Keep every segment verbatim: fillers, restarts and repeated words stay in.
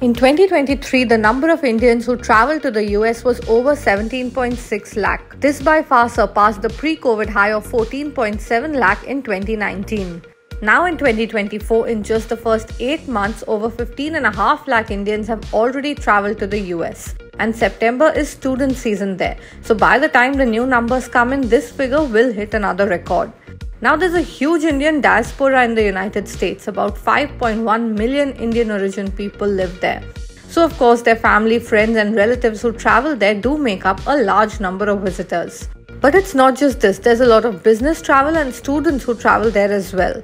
In twenty twenty-three, the number of Indians who traveled to the U S was over seventeen point six lakh. This by far surpassed the pre-COVID high of fourteen point seven lakh in twenty nineteen. Now in twenty twenty-four, in just the first eight months, over fifteen and a half lakh Indians have already traveled to the U S. And September is student season there. So by the time the new numbers come in, this figure will hit another record. Now there's a huge Indian diaspora in the United States. About five point one million Indian origin people live there. So of course their family, friends and relatives who travel there do make up a large number of visitors. But it's not just this, there's a lot of business travel and students who travel there as well.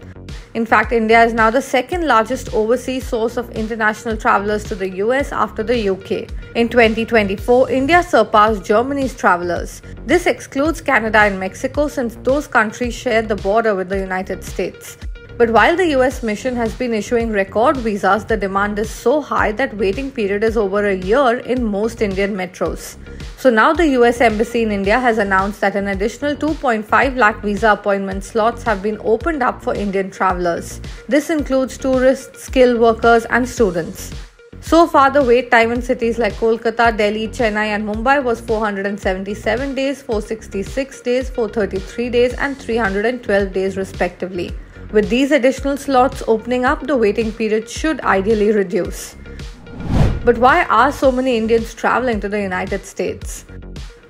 In fact, India is now the second largest overseas source of international travelers to the U S after the U K. In twenty twenty-four, India surpassed Germany's travelers. This excludes Canada and Mexico since those countries share the border with the United States. But while the U S mission has been issuing record visas, the demand is so high that waiting period is over a year in most Indian metros. So now the U S Embassy in India has announced that an additional two point five lakh visa appointment slots have been opened up for Indian travelers. This includes tourists, skilled workers and students. So far, the wait time in cities like Kolkata, Delhi, Chennai and Mumbai was four hundred seventy-seven days, four hundred sixty-six days, four hundred thirty-three days and three hundred twelve days respectively. With these additional slots opening up, the waiting period should ideally reduce. But why are so many Indians traveling to the United States?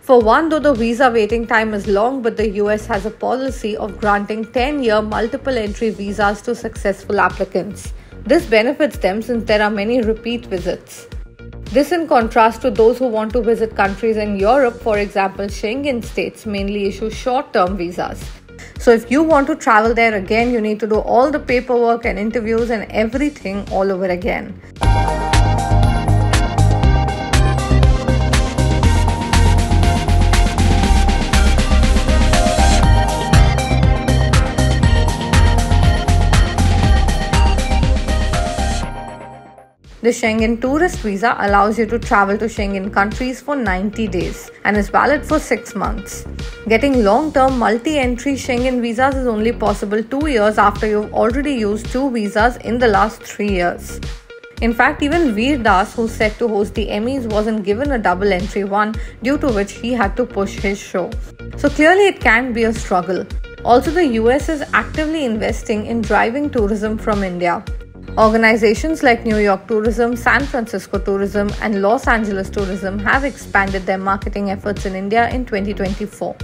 For one, though the visa waiting time is long, but the U S has a policy of granting ten-year multiple entry visas to successful applicants. This benefits them since there are many repeat visits. This in contrast to those who want to visit countries in Europe, for example, Schengen states mainly issue short-term visas. So if you want to travel there again, you need to do all the paperwork and interviews and everything all over again. The Schengen tourist visa allows you to travel to Schengen countries for ninety days and is valid for six months. Getting long-term multi-entry Schengen visas is only possible two years after you've already used two visas in the last three years. In fact, even Veer Das, who's set to host the Emmys, wasn't given a double-entry one, due to which he had to push his show. So clearly it can be a struggle. Also, the U S is actively investing in driving tourism from India. Organizations like New York Tourism, San Francisco Tourism and Los Angeles Tourism have expanded their marketing efforts in India in twenty twenty-four.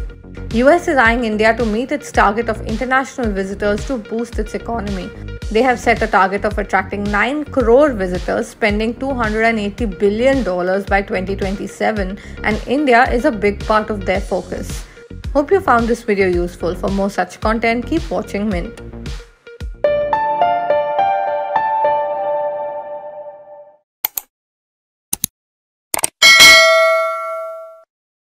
U S is eyeing India to meet its target of international visitors to boost its economy. They have set a target of attracting nine crore visitors, spending two hundred eighty billion dollars by twenty twenty-seven, and India is a big part of their focus. Hope you found this video useful. For more such content, keep watching Mint.